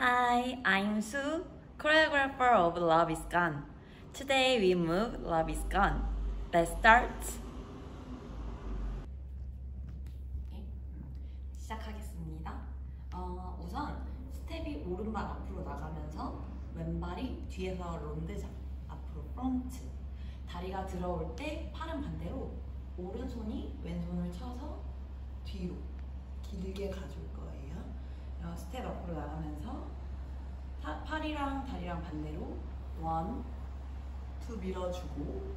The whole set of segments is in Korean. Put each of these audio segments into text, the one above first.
Hi, I'm Sue, choreographer of Love is Gone. Today we move Love is Gone. Let's start. 시작하겠습니다. 우선 스텝이 오른발 앞으로 나가면서 왼발이 뒤에서 론드 잡, 앞으로 프런트. 다리가 들어올 때 팔은 반대로 오른손이 왼손을 쳐서 뒤로 길게 가져올 거예요. 스텝 앞으로 나가면서 팔이랑 다리랑 반대로 1, 2 밀어주고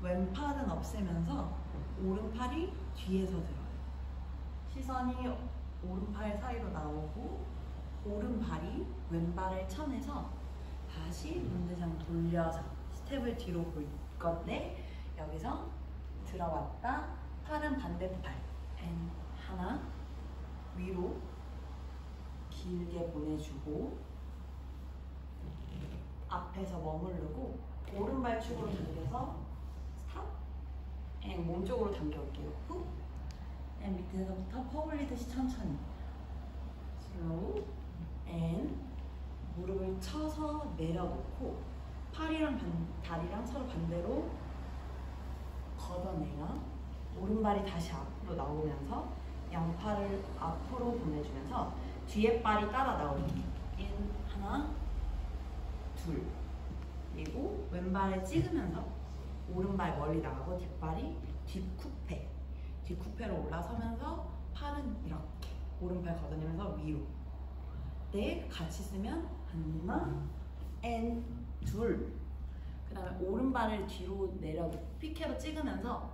왼팔은 없애면서 오른팔이 뒤에서 들어요. 시선이 오른팔 사이로 나오고 오른발이 왼발을 쳐내서 다시 론드장 돌려서 스텝을 뒤로 볼 건데 여기서 들어왔다 팔은 반대팔 하나 위로 길게 보내주고 앞에서 머무르고 오른발 축으로 당겨서 스탑 몸쪽으로 당겨올게요. 후 밑에서부터 퍼블리듯이 천천히 슬로우 무릎을 쳐서 내려놓고 팔이랑 다리랑 서로 반대로 걷어내요. 오른발이 다시 앞으로 나오면서 양팔을 앞으로 보내주면서 뒤에 발이 따라 나오는 하나, 둘 그리고 왼발을 찍으면서 오른발 멀리 나가고 뒷발이 뒷쿠페로 올라서면서 팔은 이렇게 오른팔 걷어내면서 위로 네, 같이 쓰면 하나, 둘 그 다음에 오른발을 뒤로 내려놓고 피케로 찍으면서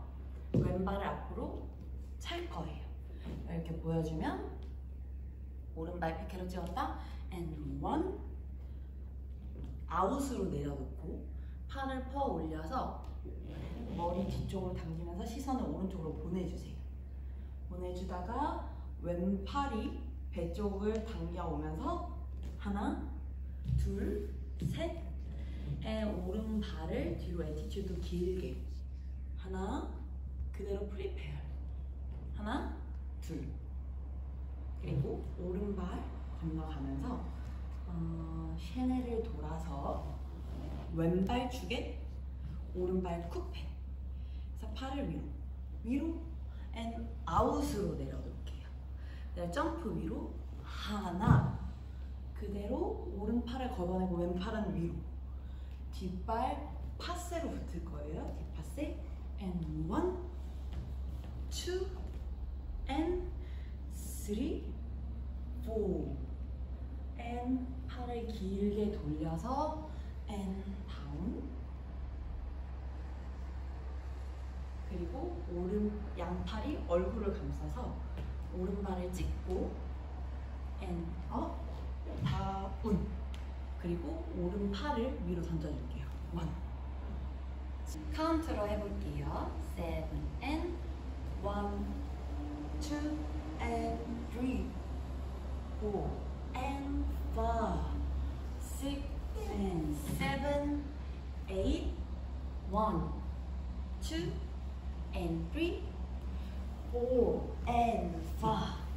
왼발을 앞으로 찰 거예요. 이렇게 보여주면 오른발 피케로 찍었다 원 아웃으로 내려놓고 팔을 퍼 올려서 머리 뒤쪽으로 당기면서 시선을 오른쪽으로 보내주세요. 보내주다가 왼팔이 배 쪽을 당겨오면서 하나 둘 셋 오른발을 뒤로 애티튜드 길게 하나 그대로 프리페어 하나 둘 그리고 오른발 건너가면서 쉐네를 돌아서 왼발 축에 오른발 쿠페 그래서 팔을 위로 아웃으로 내려놓을게요. 점프 위로 하나 그대로 오른팔을 걷어내고 왼팔은 위로 뒷발 파세로 붙을 거예요. 뒷파세 원, 투, 쓰리, 포 팔을 길게 돌려서 다운 그리고 양팔이 얼굴을 감싸서 오른발을 찍고 업, 다운 그리고 오른팔을 위로 던져줄게요. 원 카운트로 해볼게요. 7, 1, 2, 3, 4, 5, 6, 7, 8 8, 9, 10, 11, 12, 13, 14, 15, 16,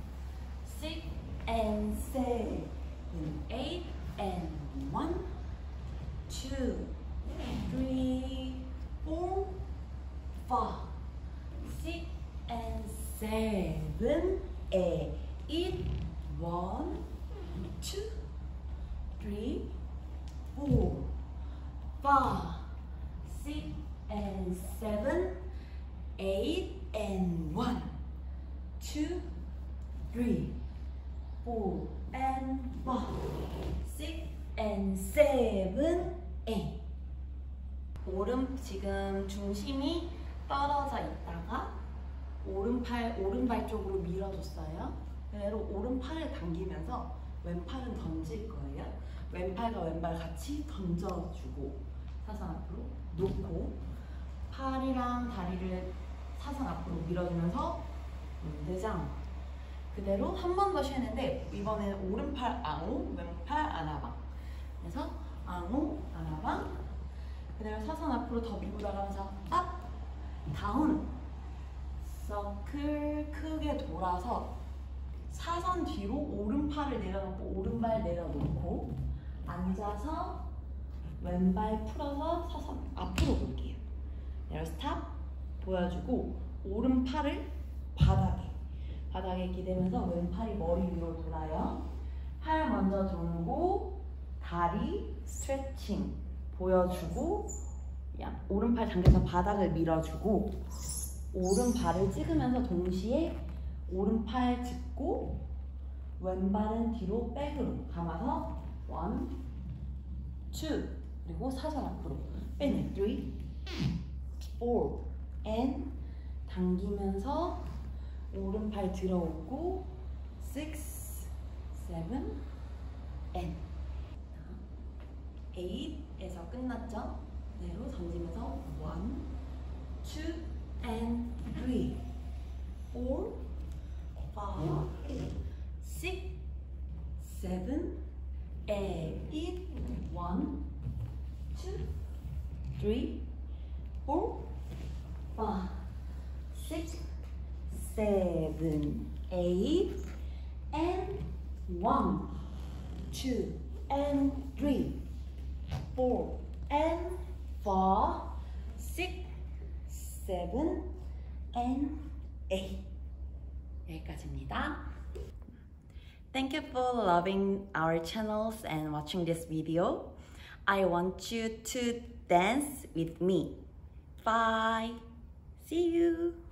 17, 18 지금 중심이 떨어져 있다가 오른발 쪽으로 밀어줬어요. 그대로 오른팔을 당기면서 왼팔은 던질 거예요. 왼팔과 왼발 같이 던져주고 사선 앞으로 놓고 팔이랑 다리를 사선 앞으로 밀어주면서 론드장 그대로 한 번 더 쉬는데 이번에는 오른팔 앙호, 왼팔 아나방 그래서 앙호, 아나방 그대로 사선 앞으로 더 밀고 나가면서 업, 다운 서클 크게 돌아서 사선 뒤로 오른팔을 내려놓고 오른발 내려놓고 앉아서 왼발 풀어서 사선 앞으로 볼게요. 내려 스탑 보여주고 오른팔을 바닥에 기대면서 왼팔이 머리 위로 돌아요. 팔 먼저 돌고 다리 스트레칭 보여주고 오른팔 당겨서 바닥을 밀어주고 오른발을 찍으면서 동시에 오른팔 짚고 왼발은 뒤로 백으로 감아서 1, 2 그리고 사선 앞으로 빼내 3, 4 and 당기면서 오른팔 들어오고 6, 7 and 8에서 끝났죠? 그대로 던지면서 1, 2 and 3 4 5, 6, 7, 8, 1, 2, 3, 4, 5, 6, 7, 8, and 1, 2, and 3, 4, and 5, 6, 7, and 8. 여기까지입니다. Thank you for loving our channels and watching this video. I want you to dance with me. Bye. See you.